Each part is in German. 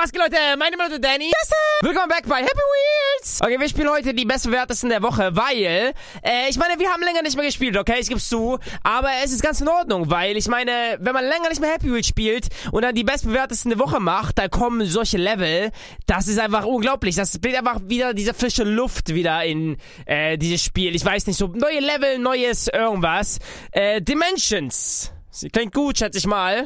Was geht, Leute? Meine Name ist Danny. Willkommen back bei Happy Wheels. Okay, wir spielen heute die bestbewertesten der Woche, weil, ich meine, wir haben länger nicht mehr gespielt, okay? Ich gebe es zu, aber es ist ganz in Ordnung, weil, ich meine, wenn man länger nicht mehr Happy Wheels spielt und dann die bestbewertesten der Woche macht, da kommen solche Level, das ist einfach unglaublich. Das bringt einfach wieder diese frische Luft wieder in dieses Spiel. Ich weiß nicht, so neue Level, neues irgendwas. Dimensions. Klingt gut, schätze ich mal.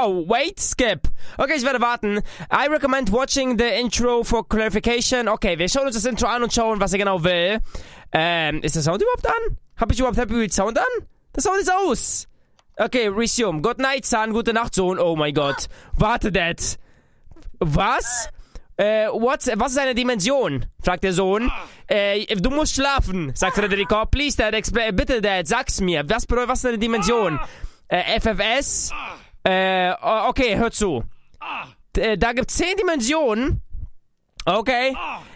Oh, wait, skip. Okay, ich werde warten. I recommend watching the intro for clarification. Okay, wir schauen uns das Intro an und schauen, was er genau will. Ist der Sound überhaupt an? Habe ich überhaupt Happy Wheels Sound an? Der Sound ist aus. Okay, resume. Good night, Son. Gute Nacht, Sohn. Oh mein Gott. Warte, Dad. Was? Was ist eine Dimension? Fragt der Sohn. Du musst schlafen, sagt Frederik. Please, Dad, bitte, Dad, sag's mir. Was bedeutet, was ist eine Dimension? FFS. Okay, hör zu. Da gibt's 10 Dimensionen. Okay.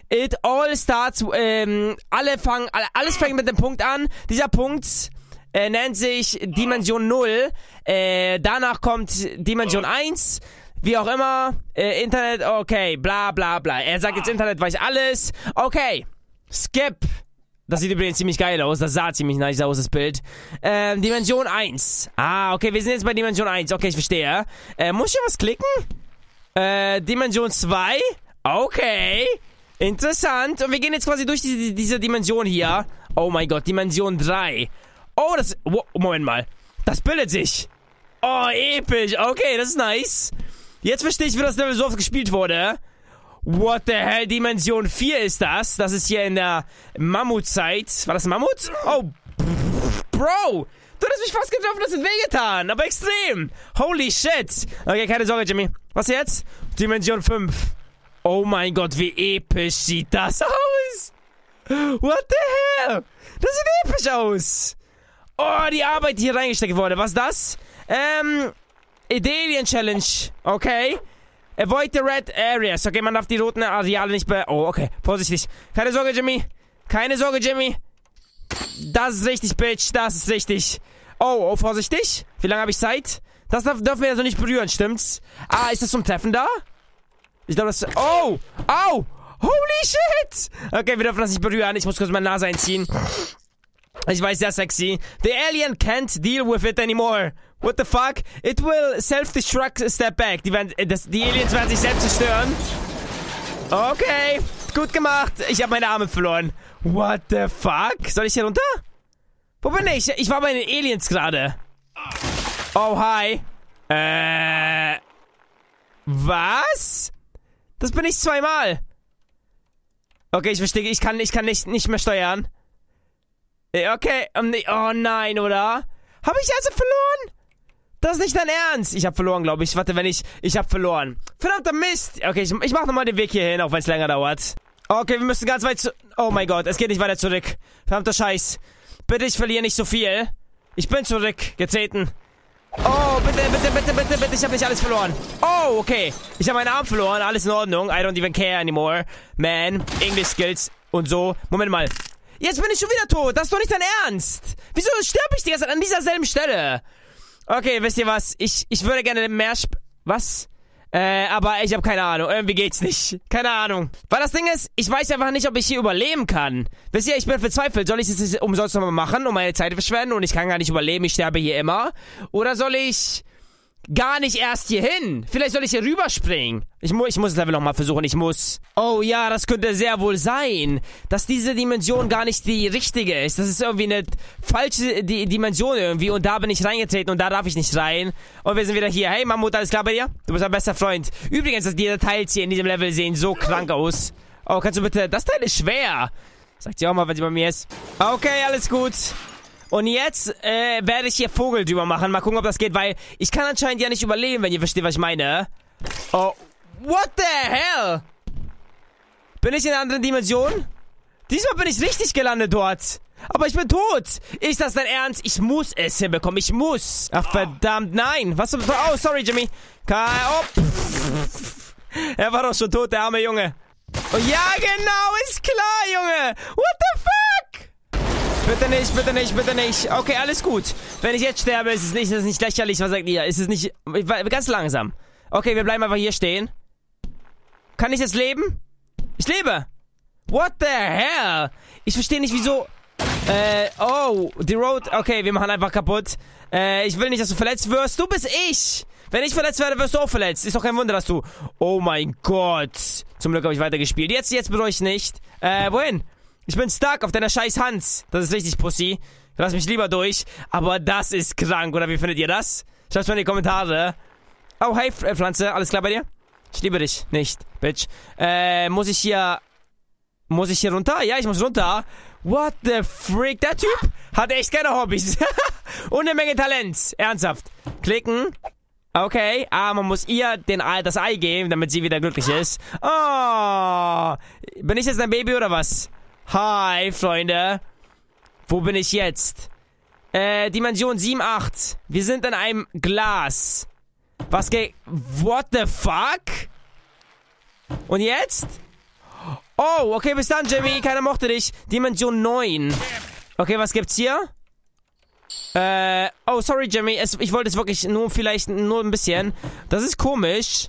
It all starts. Alles fängt mit dem Punkt an. Dieser Punkt nennt sich Dimension 0. Danach kommt Dimension 1. Wie auch immer. Internet, okay. Bla bla bla. Er sagt jetzt Internet weiß alles. Okay. Skip. Das sieht übrigens ziemlich geil aus. Das sah ziemlich nice aus, das Bild. Dimension 1. Ah, okay, wir sind jetzt bei Dimension 1. Okay, ich verstehe. Muss ich was klicken? Dimension 2. Okay. Interessant. Und wir gehen jetzt quasi durch diese Dimension hier. Oh mein Gott, Dimension 3. Oh, das... Moment mal. Das bildet sich. Oh, episch. Okay, das ist nice. Jetzt verstehe ich, wie das Level so oft gespielt wurde. What the hell, Dimension 4 ist das. Das ist hier in der Mammutzeit. War das ein Mammut? Oh, Bro. Du hast mich fast getroffen, das hat wehgetan. Aber extrem. Holy shit. Okay, keine Sorge, Jimmy. Was jetzt? Dimension 5. Oh mein Gott, wie episch sieht das aus. What the hell? Das sieht episch aus. Oh, die Arbeit, die hier reingesteckt wurde. Was ist das? Idalian Challenge. Okay. Avoid the red areas. Okay, man darf die roten Areale nicht be... Oh, okay. Vorsichtig. Keine Sorge, Jimmy. Keine Sorge, Jimmy. Das ist richtig, Bitch. Das ist richtig. Oh, vorsichtig. Wie lange habe ich Zeit? Das dürfen wir ja so nicht berühren, stimmt's? Ah, ist das zum Treffen da? Ich glaube, das... Oh! Au! Holy shit! Okay, wir dürfen das nicht berühren. Ich muss kurz meine Nase einziehen. Ich weiß, sehr sexy. The alien can't deal with it anymore. What the fuck? It will self-destruct a step back. Die Aliens werden sich selbst zerstören. Okay. Gut gemacht. Ich habe meine Arme verloren. What the fuck? Soll ich hier runter? Wo bin ich? Ich war bei den Aliens gerade. Oh, hi. Was? Das bin ich zweimal. Okay, ich verstehe. Ich kann nicht mehr steuern. Okay. Oh nein, oder? Habe ich also verloren? Das ist nicht dein Ernst. Ich habe verloren, glaube ich. Warte, wenn ich... Ich habe verloren. Verdammter Mist. Okay, ich mache nochmal den Weg hier hin, auch wenn es länger dauert. Okay, wir müssen ganz weit zu... Oh mein Gott, es geht nicht weiter zurück. Verdammter Scheiß. Bitte, ich verliere nicht so viel. Ich bin zurückgetreten. Oh, bitte, bitte, bitte, bitte, bitte. Ich habe nicht alles verloren. Oh, okay. Ich habe meinen Arm verloren. Alles in Ordnung. I don't even care anymore. Man, English Skills und so. Moment mal. Jetzt bin ich schon wieder tot. Das ist doch nicht dein Ernst. Wieso sterbe ich die ganze Zeit an dieser selben Stelle? Okay, wisst ihr was? Ich würde gerne mehr... Was? Aber ich habe keine Ahnung. Irgendwie geht's nicht. Keine Ahnung. Weil das Ding ist, ich weiß einfach nicht, ob ich hier überleben kann. Wisst ihr, ich bin verzweifelt. Soll ich das jetzt umsonst nochmal machen und meine Zeit verschwenden und ich kann gar nicht überleben, ich sterbe hier immer? Oder soll ich... Gar nicht erst hier hin. Vielleicht soll ich hier rüberspringen. Ich muss das Level nochmal versuchen. Ich muss. Oh ja, das könnte sehr wohl sein, dass diese Dimension gar nicht die richtige ist. Das ist irgendwie eine falsche Dimension irgendwie. Und da bin ich reingetreten und da darf ich nicht rein. Und wir sind wieder hier. Hey Mammut, alles klar bei dir? Du bist mein bester Freund. Übrigens, dass die Details hier in diesem Level sehen so krank aus. Oh, kannst du bitte... Das Teil ist schwer. Sagt sie auch mal, wenn sie bei mir ist. Okay, alles gut. Und jetzt werde ich hier Vogel drüber machen. Mal gucken, ob das geht, weil ich kann anscheinend ja nicht überleben, wenn ihr versteht, was ich meine. Oh, what the hell? Bin ich in einer anderen Dimension? Diesmal bin ich richtig gelandet dort. Aber ich bin tot. Ist das dein Ernst? Ich muss es hinbekommen. Ich muss. Ach, verdammt, nein. Was? Oh, sorry, Jimmy. Oh. Er war doch schon tot, der arme Junge. Oh, ja, genau, ist klar, Junge. What the fuck? Bitte nicht, bitte nicht, bitte nicht. Okay, alles gut. Wenn ich jetzt sterbe, ist es nicht lächerlich. Was sagt ihr? Ist es nicht... Ganz langsam. Okay, wir bleiben einfach hier stehen. Kann ich jetzt leben? Ich lebe! What the hell? Ich verstehe nicht, wieso... oh, die Road... Okay, wir machen einfach kaputt. Ich will nicht, dass du verletzt wirst. Du bist ich! Wenn ich verletzt werde, wirst du auch verletzt. Ist doch kein Wunder, dass du... Oh mein Gott. Zum Glück habe ich weitergespielt. Jetzt bedeutet ich nicht. Wohin? Ich bin stuck auf deiner scheiß Hand. Das ist richtig, Pussy. Lass mich lieber durch. Aber das ist krank, oder? Wie findet ihr das? Schreibt's mal in die Kommentare. Oh, hey, Pflanze. Alles klar bei dir? Ich liebe dich. Nicht, Bitch. Muss ich hier runter? Ja, ich muss runter. What the frick? Der Typ hat echt keine Hobbys. Und eine Menge Talent. Ernsthaft. Klicken. Okay, aber man muss ihr das Ei geben, damit sie wieder glücklich ist. Oh, bin ich jetzt ein Baby oder was? Hi, Freunde. Wo bin ich jetzt? Dimension 7, 8. Wir sind in einem Glas. Was geht? What the fuck? Und jetzt? Oh, okay, bis dann, Jimmy. Keiner mochte dich. Dimension 9. Okay, was gibt's hier? Oh, sorry, Jimmy. Ich wollte es wirklich nur vielleicht nur ein bisschen. Das ist komisch.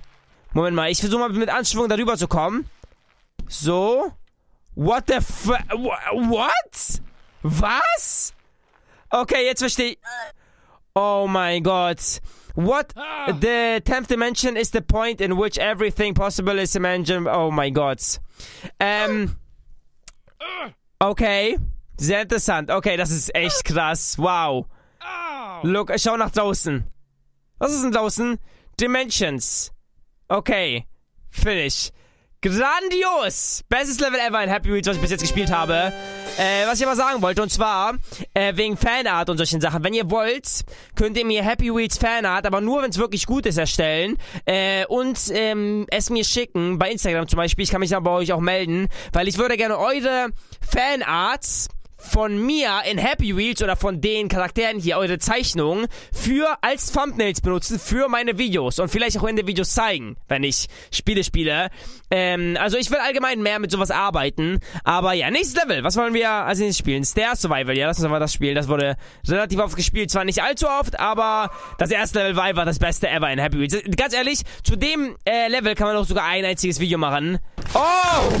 Moment mal, ich versuche mal mit Anschwung darüber zu kommen. So. What the fuck? What? Was? Okay, jetzt verstehe ich. Oh mein Gott. What? The 10th dimension is the point in which everything possible is imagined. Oh mein Gott. Okay. Sehr interessant. Okay, das ist echt krass. Wow. Look, schau nach draußen. Was ist denn draußen? Dimensions. Okay. Finish. Grandios! Bestes Level ever in Happy Wheels, was ich bis jetzt gespielt habe. Was ich aber sagen wollte, und zwar wegen Fanart und solchen Sachen. Wenn ihr wollt, könnt ihr mir Happy Wheels Fanart, aber nur wenn es wirklich gut ist, erstellen. Es mir schicken, bei Instagram zum Beispiel. Ich kann mich dann bei euch auch melden, weil ich würde gerne eure Fanarts von mir in Happy Wheels oder von den Charakteren hier, eure Zeichnungen, als Thumbnails benutzen für meine Videos und vielleicht auch in den Videos zeigen, wenn ich Spiele spiele. Also ich will allgemein mehr mit sowas arbeiten, aber ja, nächstes Level, was wollen wir als nächstes spielen? Stair Survival, ja, lass uns mal das spielen, das wurde relativ oft gespielt, zwar nicht allzu oft, aber das erste Level war einfach das beste ever in Happy Wheels. Ganz ehrlich, zu dem Level kann man auch sogar ein einziges Video machen. Oh!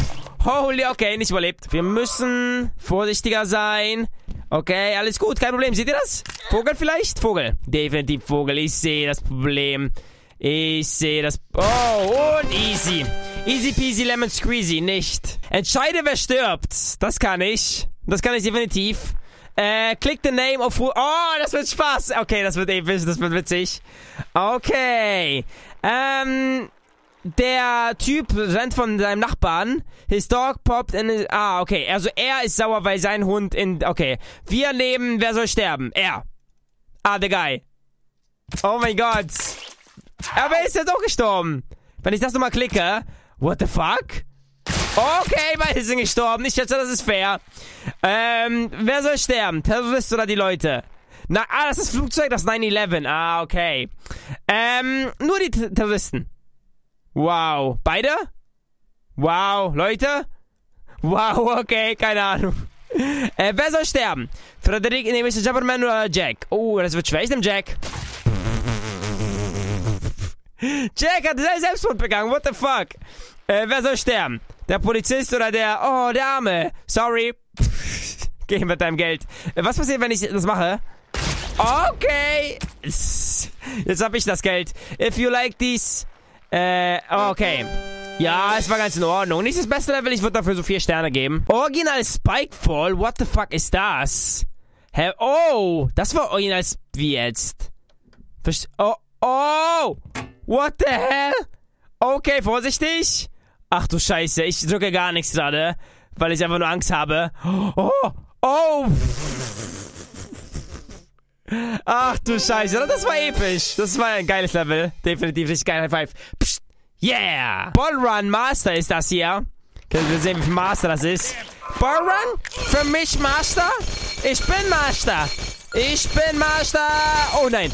Holy, okay, nicht überlebt. Wir müssen vorsichtiger sein. Okay, alles gut, kein Problem. Seht ihr das? Vogel vielleicht? Vogel. Definitiv Vogel. Ich sehe das Problem. Ich sehe das... Oh, und easy. Easy peasy lemon squeezy. Nicht. Entscheide, wer stirbt. Das kann ich. Das kann ich definitiv. Click the name of... Oh, das wird Spaß. Okay, das wird episch. Das wird witzig. Okay. Der Typ rennt von seinem Nachbarn. His dog popped in his... Ah, okay. Also er ist sauer, weil sein Hund in... Okay. Wir nehmen... Wer soll sterben? Er. Ah, the guy. Oh mein Gott. Aber er ist jetzt auch gestorben. Wenn ich das nochmal klicke... What the fuck? Okay, beide sind gestorben. Ich schätze, das ist fair. Wer soll sterben? Terrorist oder die Leute? Na, ah, das ist das Flugzeug, das 9/11. Ah, okay. Nur die Terroristen. Wow. Beide? Wow. Leute? Wow, okay. Keine Ahnung. Wer soll sterben? Frederik, nehme ich den Jumperman oder Jack? Oh, das wird schwer. Ich nehme Jack. Jack hat Selbstmord begangen. What the fuck? Wer soll sterben? Der Polizist oder der... Oh, der Arme. Sorry. Geh mit deinem Geld. Was passiert, wenn ich das mache? Okay. Jetzt habe ich das Geld. If you like these... okay. Ja, es war ganz in Ordnung. Nicht das beste Level, ich würde dafür so 4 Sterne geben. Original Spikefall? What the fuck ist das? Hä? Oh! Das war original... Wie jetzt? Oh! Oh! What the hell? Okay, vorsichtig. Ach du Scheiße, ich drücke gar nichts gerade, weil ich einfach nur Angst habe. Oh! Oh! Ach du Scheiße, das war episch. Das war ein geiles Level. Definitiv richtig geil. High Five. Psst. Yeah. Ball Run Master ist das hier. Können wir sehen, wie viel Master das ist. Ball Run? Für mich Master? Ich bin Master. Ich bin Master. Oh nein.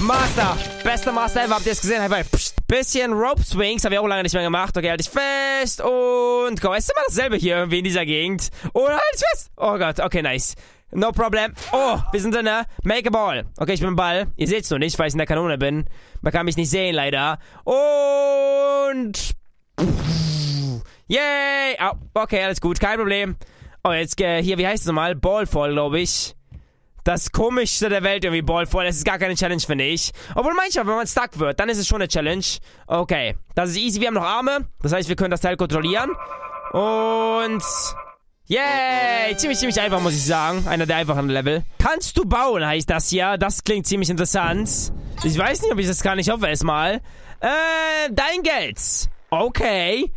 Master. Bester Master ever. Habt ihr es gesehen? High Five. Psst. Bisschen Rope Swings. Habe ich auch lange nicht mehr gemacht. Okay, halt dich fest. Und komm. Ist immer dasselbe hier irgendwie in dieser Gegend. Oder halt dich fest. Oh Gott. Okay, nice. No problem. Oh, wir sind drin, ne? Make a ball. Okay, ich bin im Ball. Ihr seht's nur nicht, weil ich in der Kanone bin. Man kann mich nicht sehen, leider. Und... Yay! Oh, okay, alles gut, kein Problem. Oh, jetzt hier, wie heißt es nochmal? Ballfall, glaube ich. Das Komischste der Welt irgendwie, Ballfall. Das ist gar keine Challenge, finde ich. Obwohl manchmal, wenn man stuck wird, dann ist es schon eine Challenge. Okay, das ist easy. Wir haben noch Arme. Das heißt, wir können das Teil kontrollieren. Und... Yay! Ziemlich einfach, muss ich sagen. Einer der einfachen Level. Kannst du bauen, heißt das hier. Das klingt ziemlich interessant. Ich weiß nicht, ob ich das kann. Ich hoffe es mal. Dein Geld. Okay.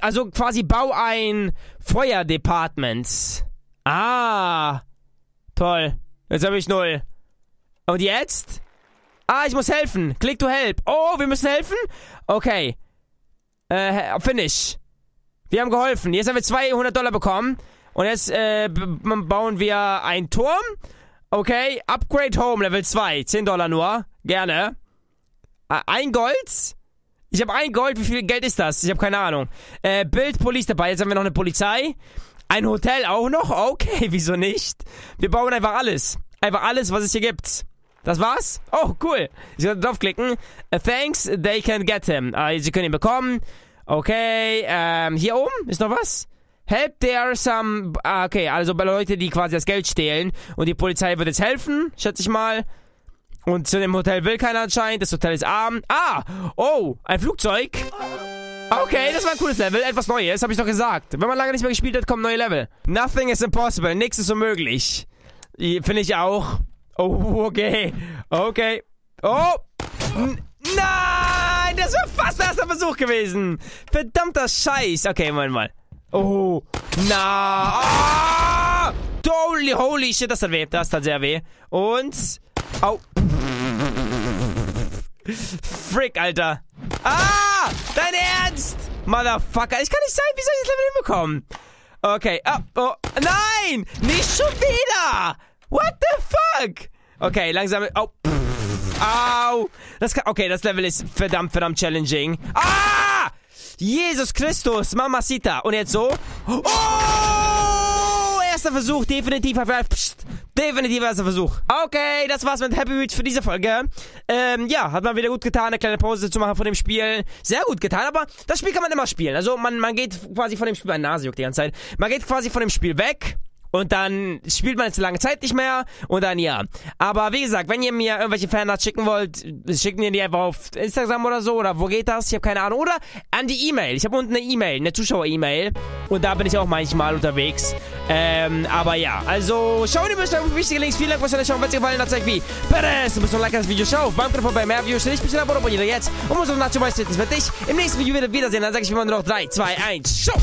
Also quasi bau ein Feuerdepartment. Ah. Toll. Jetzt habe ich 0. Und jetzt? Ah, ich muss helfen. Click to help. Oh, wir müssen helfen? Okay. Finish. Wir haben geholfen. Jetzt haben wir $200 bekommen. Und jetzt bauen wir einen Turm. Okay. Upgrade Home Level 2. $10 nur. Gerne. Ein Gold. Ich habe ein Gold. Wie viel Geld ist das? Ich habe keine Ahnung. Build Police dabei. Jetzt haben wir noch eine Polizei. Ein Hotel auch noch? Okay, wieso nicht? Wir bauen einfach alles. Einfach alles, was es hier gibt. Das war's? Oh, cool. Ich kann draufklicken. Thanks, they can get him. Sie können ihn bekommen. Okay, hier oben ist noch was. Help there some... Ah, okay, also bei Leute, die quasi das Geld stehlen. Und die Polizei wird jetzt helfen, schätze ich mal. Und zu dem Hotel will keiner anscheinend. Das Hotel ist arm. Ah, oh, ein Flugzeug. Okay, das war ein cooles Level. Etwas Neues, habe ich doch gesagt. Wenn man lange nicht mehr gespielt hat, kommen neue Level. Nothing is impossible. Nichts ist unmöglich. Finde ich auch. Oh, okay. Okay. Oh. Nein, das war fast der erste Versuch gewesen. Verdammter Scheiß. Okay, Moment mal. Oh. Na. Oh. Holy shit, das tat weh. Das tat sehr weh. Und. Au. Frick, Alter. Ah! Dein Ernst! Motherfucker. Ich kann nicht sagen, wie soll ich das Level hinbekommen? Okay. Oh, nein! Nicht schon wieder! What the fuck? Okay, langsam. Au. Au. Das kann, okay, das Level ist verdammt challenging. Ah! Jesus Christus, Mamacita. Und jetzt so. Oh! Erster Versuch, definitiv. Psst. Definitiver erster Versuch. Okay, das war's mit Happy Wheels für diese Folge. Ja, hat man wieder gut getan, eine kleine Pause zu machen von dem Spiel. Sehr gut getan, aber das Spiel kann man immer spielen. Also man geht quasi von dem Spiel... Meine Nase juckt die ganze Zeit. Man geht quasi von dem Spiel weg... Und dann spielt man jetzt lange Zeit nicht mehr. Und dann ja. Aber wie gesagt, wenn ihr mir irgendwelche Fanarts schicken wollt, schickt mir die einfach auf Instagram oder so. Oder wo geht das? Ich habe keine Ahnung. Oder an die E-Mail. Ich habe unten eine E-Mail, eine Zuschauer-E-Mail. Und da bin ich auch manchmal unterwegs. Aber ja. Also schaut ihr bestimmt auf wichtige Links. Vielen Dank fürs Zuschauen. Wenn es euch gefallen hat, zeigt wie. Peres, du bist noch ein Like an das Video. Schau auf beim Knopf vorbei. Mehr Videos. Ich bin schon abonniert. Abonniert jetzt. Und muss auf Nachschub. Das wird dich im nächsten Video wiedersehen. Dann sage ich immer nur noch 3, 2, 1. Schau.